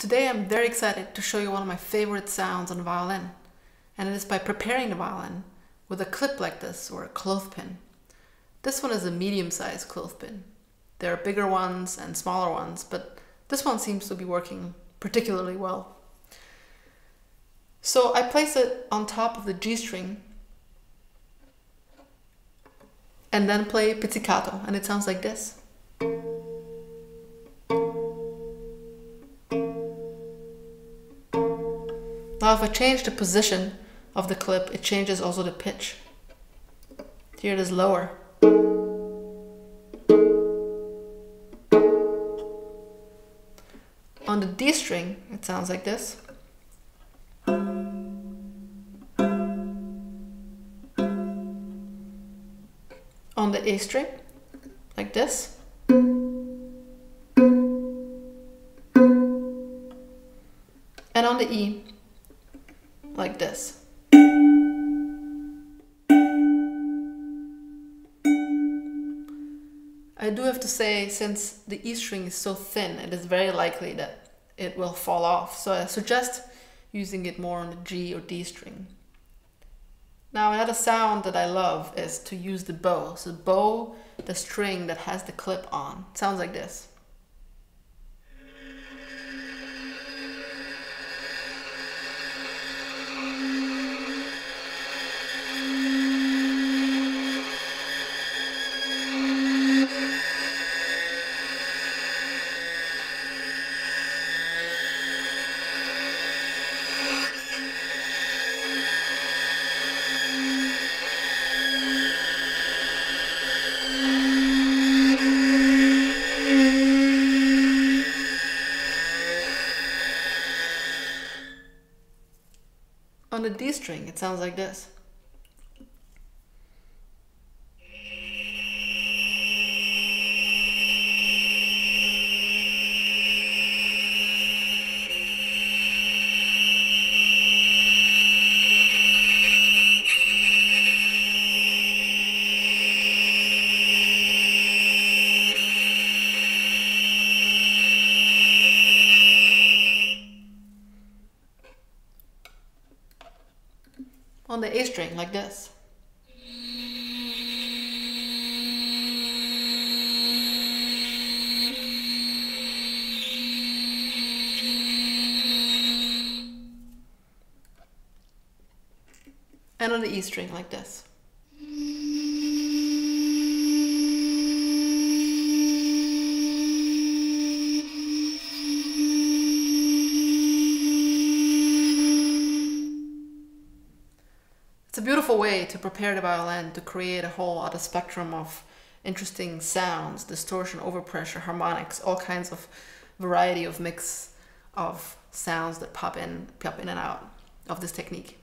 Today I'm very excited to show you one of my favorite sounds on the violin, and it is by preparing the violin with a clip like this or a clothespin. This one is a medium-sized clothespin. There are bigger ones and smaller ones, but this one seems to be working particularly well. So I place it on top of the G string and then play pizzicato, and it sounds like this. Now if I change the position of the clip, it changes also the pitch. Here it is lower. On the D string, it sounds like this. On the A string, like this. And on the E, like this. I do have to say, since the E string is so thin, it is very likely that it will fall off, so I suggest using it more on the G or D string. Now another sound that I love is to use the bow. So the bow, the string that has the clip on, it sounds like this. On the D string, it sounds like this. On the A string, like this. And on the E string, like this. It's a beautiful way to prepare the violin to create a whole other spectrum of interesting sounds, distortion, overpressure, harmonics, all kinds of variety of mix of sounds that pop in and out of this technique.